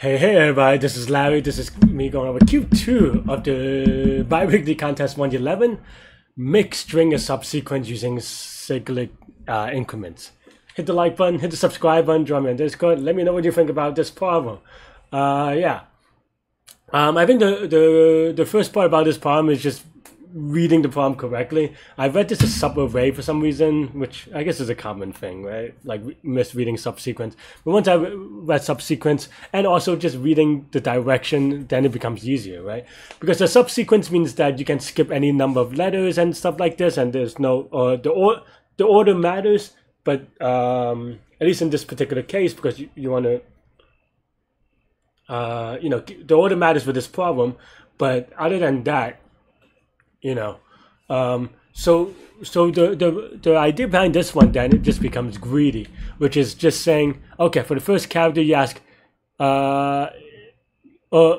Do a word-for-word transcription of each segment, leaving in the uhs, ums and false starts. Hey, hey everybody, this is Larry. This is me going over Q two of the bi-weekly contest one eleven. Make string a subsequence using cyclic uh, increments. Hit the like button, hit the subscribe button, join me on Discord. Let me know what you think about this problem. Uh, yeah. Um, I think the, the, the first part about this problem is just reading the problem correctly. I read this as sub-array for some reason, which I guess is a common thing, right? Like misreading subsequence. But once I read subsequence and also just reading the direction, then it becomes easier, right? Because the subsequence means that you can skip any number of letters and stuff like this, and there's no or uh, the or the order matters, but um, at least in this particular case, because you, you want to, uh, you know, the order matters for this problem. But other than that, you know, um, so so the, the the idea behind this one, then, it just becomes greedy, which is just saying, okay, for the first character you ask, uh, or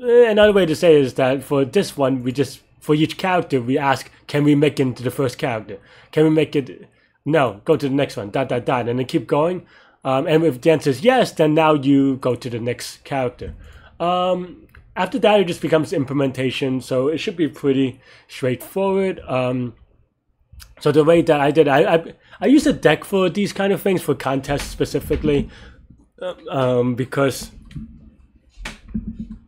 another way to say it is that for this one we just for each character we ask, can we make it into the first character? Can we make it? No, go to the next one. Dot dot dot, and then keep going. Um, and if the answer is yes, then now you go to the next character. Um, After that, it just becomes implementation, so it should be pretty straightforward. Um, so the way that I did, I, I I use a deck for these kind of things, for contests specifically, um, because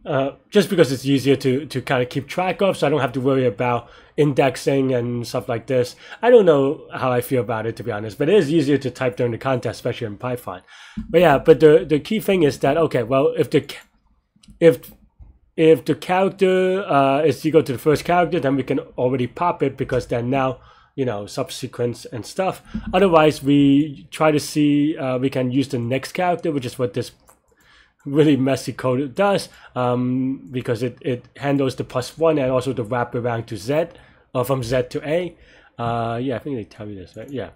uh, just because it's easier to to kind of keep track of, so I don't have to worry about indexing and stuff like this. I don't know how I feel about it, to be honest, but it is easier to type during the contest, especially in Python. But yeah, but the the key thing is that, okay, well, if the if If the character uh, is equal to the first character, then we can already pop it, because then now, you know, subsequence and stuff. Otherwise, we try to see, uh, we can use the next character, which is what this really messy code does, um, because it, it handles the plus one and also the wrap around to Z, or from Z to A. Uh, yeah, I think they tell you this, right? Yeah.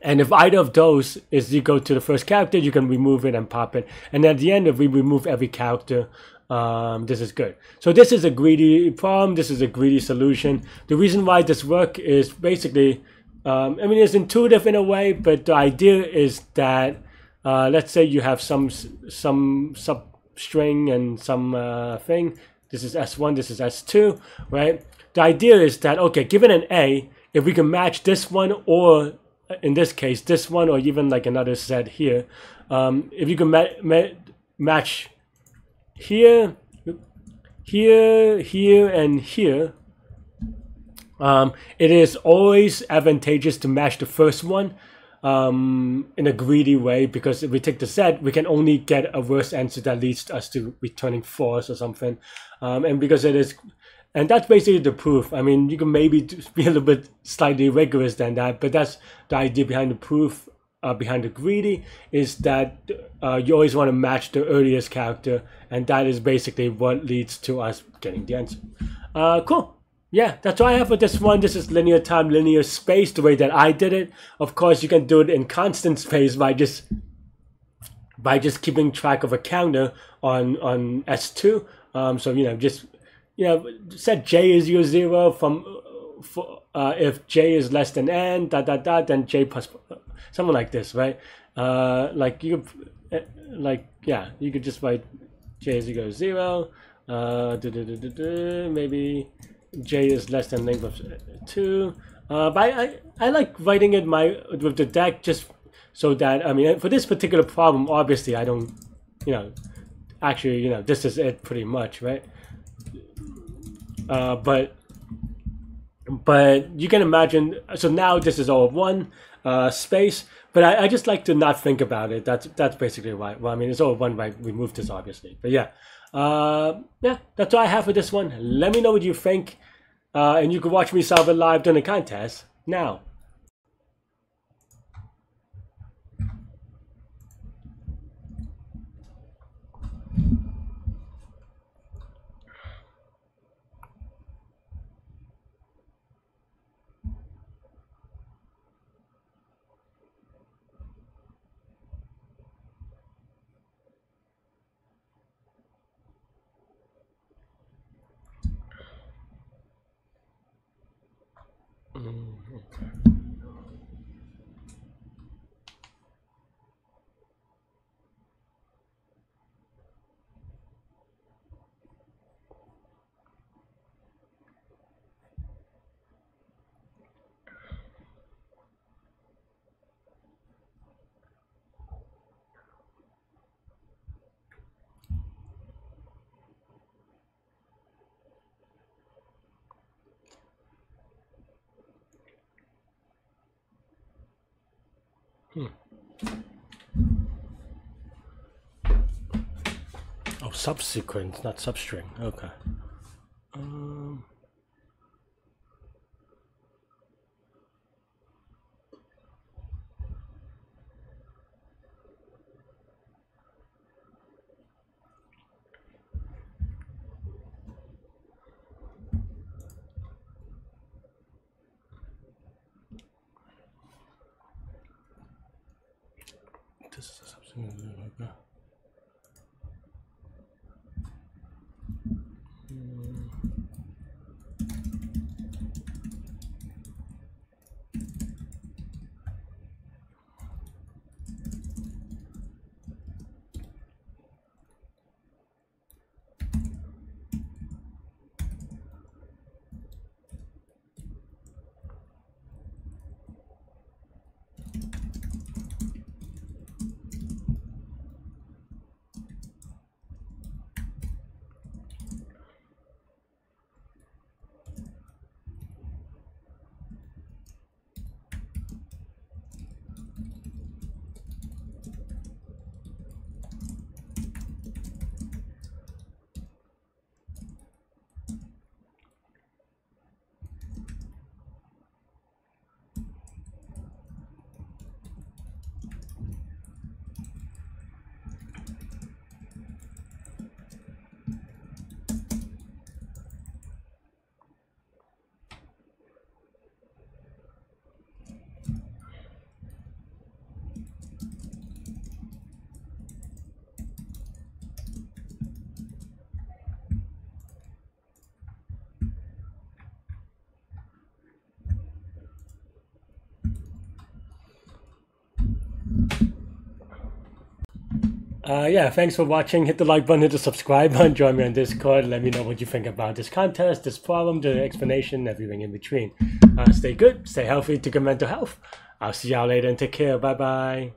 And if either of those is equal to the first character, you can remove it and pop it. And at the end, if we remove every character, Um, this is good. So this is a greedy problem. This is a greedy solution. The reason why this works is basically, um, I mean, it's intuitive in a way, but the idea is that, uh, let's say you have some some substring and some uh, thing. This is S one, this is S two, right? The idea is that, okay, given an A, if we can match this one, or in this case, this one, or even like another set here, um, if you can ma ma match here, here, here, and here, um, it is always advantageous to match the first one um, in a greedy way, because if we take the set, we can only get a worse answer that leads us to returning false or something. Um, and because it is, and that's basically the proof. I mean, you can maybe be a little bit slightly rigorous than that, but that's the idea behind the proof. Uh, behind the greedy is that uh, you always want to match the earliest character, and that is basically what leads to us getting the answer. Uh, cool. Yeah, that's all I have for this one. This is linear time, linear space, the way that I did it. Of course, you can do it in constant space by just by just keeping track of a counter on on S two. Um, so you know, just you know, set J is your zero from for, uh, if J is less than N, dot dot dot, then J plus. Something like this, right? Uh, like you, like yeah, you could just write J is equal to zero. Uh, do, do, do, do, do, maybe J is less than length of two. Uh, but I, I, I like writing it my with the deck, just so that, I mean, for this particular problem, obviously I don't, you know, actually you know this is it pretty much, right? Uh, but but you can imagine. So now this is all one. Uh, space, but I, I just like to not think about it. That's that's basically why. Well, I mean, it's all one way. We moved this obviously, but yeah, uh, yeah. That's all I have for this one. Let me know what you think, uh, and you can watch me solve it live during the contest now. Hmm. Oh, subsequent, not substring. Okay. Um. This is something like that. Uh, yeah, thanks for watching. Hit the like button, hit the subscribe button, join me on Discord. Let me know what you think about this contest, this problem, the explanation, everything in between. Uh, stay good, stay healthy, take your mental health. I'll see y'all later and take care. Bye bye.